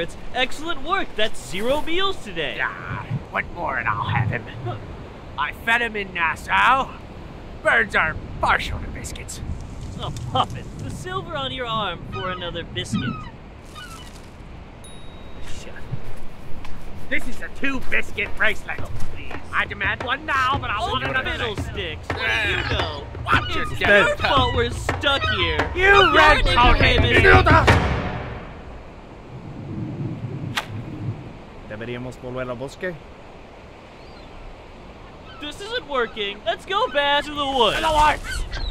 Pirates. Excellent work. That's 0 meals today. Ah, one more and I'll have him. I fed him in Nassau. Birds are partial to biscuits. Oh, Puppet, the silver on your arm for another biscuit. Shit. This is a 2-biscuit bracelet. Oh, please. I demand one now, but I want another. Fiddlesticks. What do you know? Watch your step. It's your fault we're stuck here. You red-coated. Deberíamos volver al bosque. This isn't working. Let's go back to the woods. To the woods.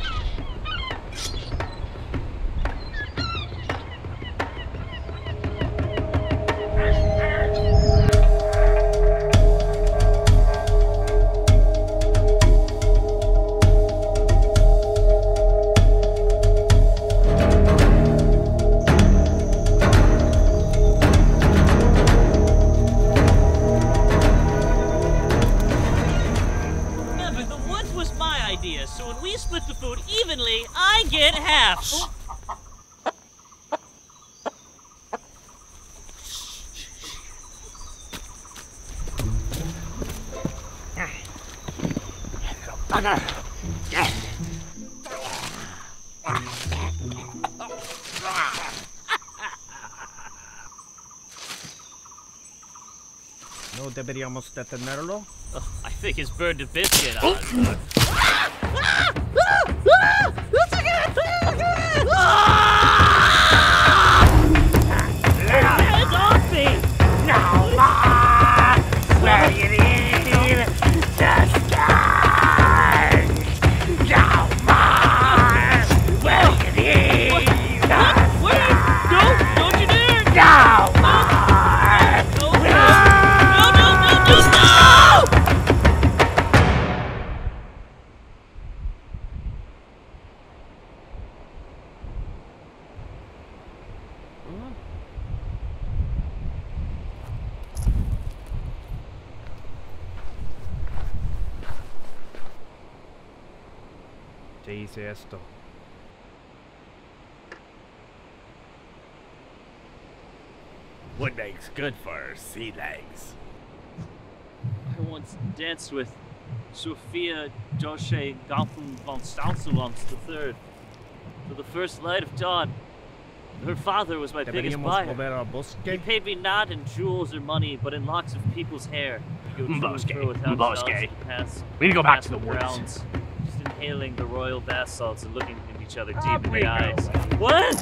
No deberíamos detenerlo. I think his burned a biscuit on. Esto. What makes good for sea legs? I once danced with Sophia Dorche Gotham von Stalzovans III. For the first light of dawn, her father was my biggest buyer. He paid me not in jewels or money, but in locks of people's hair. Bosque. We need to go back to the woods. Inhaling the royal bath salts and looking at each other deep in the eyes. What?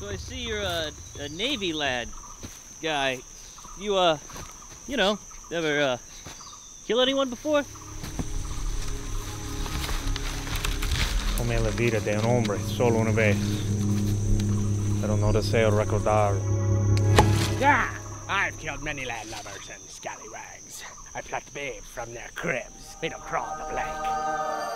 So I see you're a Navy lad guy. You, you know, never, kill anyone before? Come la vida de un hombre solo una vez, pero no deseo recordarlo. Yeah, I've killed many landlubbers and scallywags. I plucked babes from their cribs, made them crawl the plank.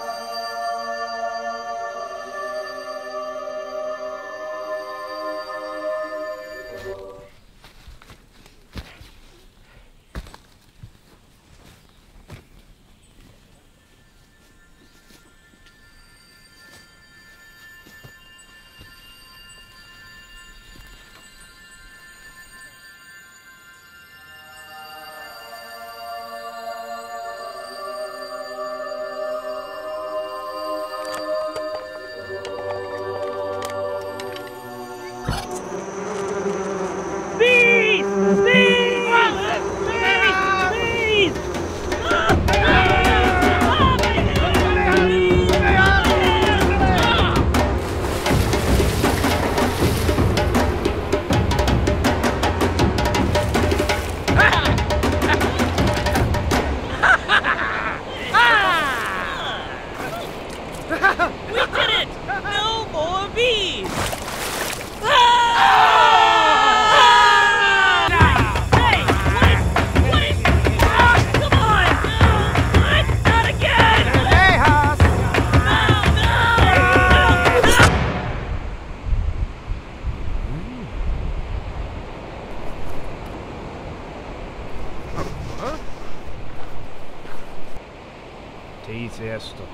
Te hice esto.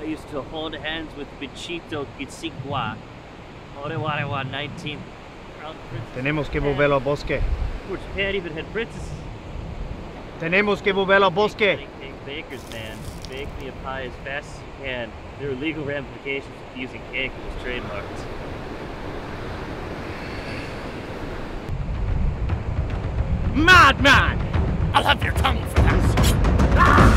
I used to hold hands with Pichito Kitsikwa, Orewarewa 19th. Tenemos que volver al bosque. Poor Japan even had princesses. Tenemos que volver al bosque. Baker's man, bake me a pie as fast as you can. There are legal ramifications of using cake as trademarks. Madman! I'll have your tongue for that. Ah!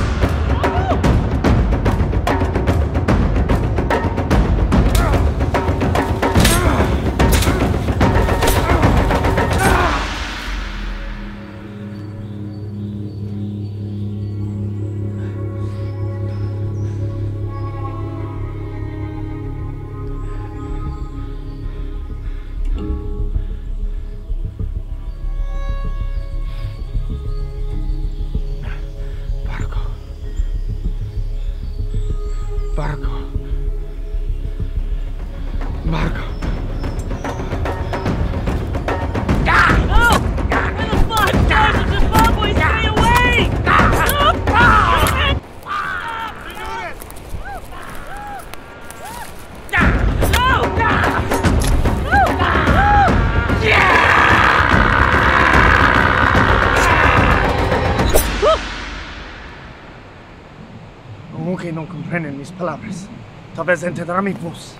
No comprenden mis palabras. Tal vez entenderá mi voz.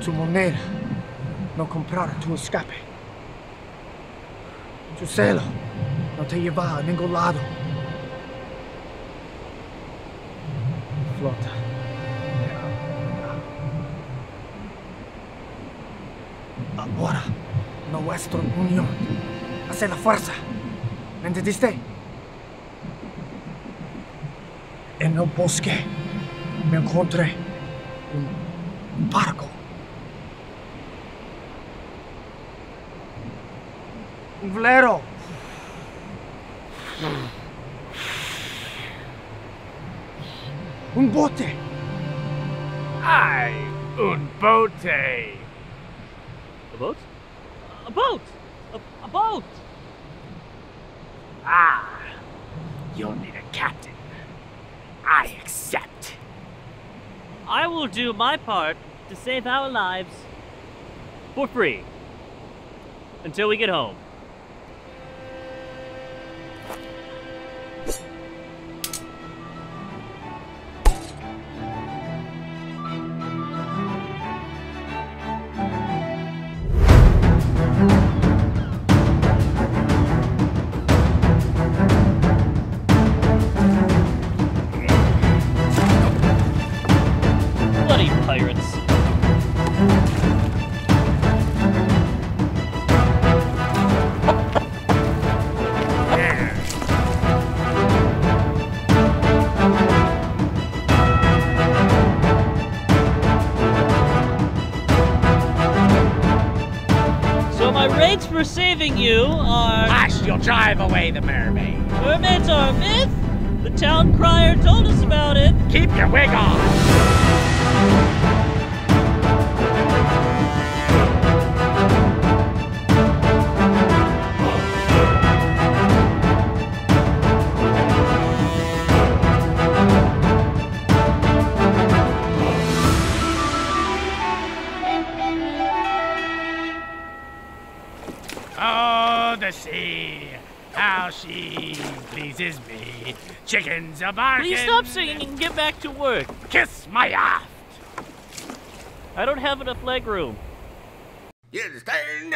Tu moneda no comprará tu escape. Tu celo no te llevará a ningún lado. Flota. Ahora, nuestra unión hace la fuerza. ¿Me entendiste? En el bosque me encontré un barco. Un velero. Un bote. ¡Ay! Un bote. ¿A boat? A boat. A boat. Ah, you'll need a captain. I accept. I will do my part to save our lives for free until we get home. For saving you are... Hush! You'll drive away the mermaid! Mermaids are a myth! The town crier told us about it! Keep your wig on! The sea, how she pleases me. Chickens are barking. Please stop singing and get back to work. Kiss my aft. I don't have enough leg room. You understand?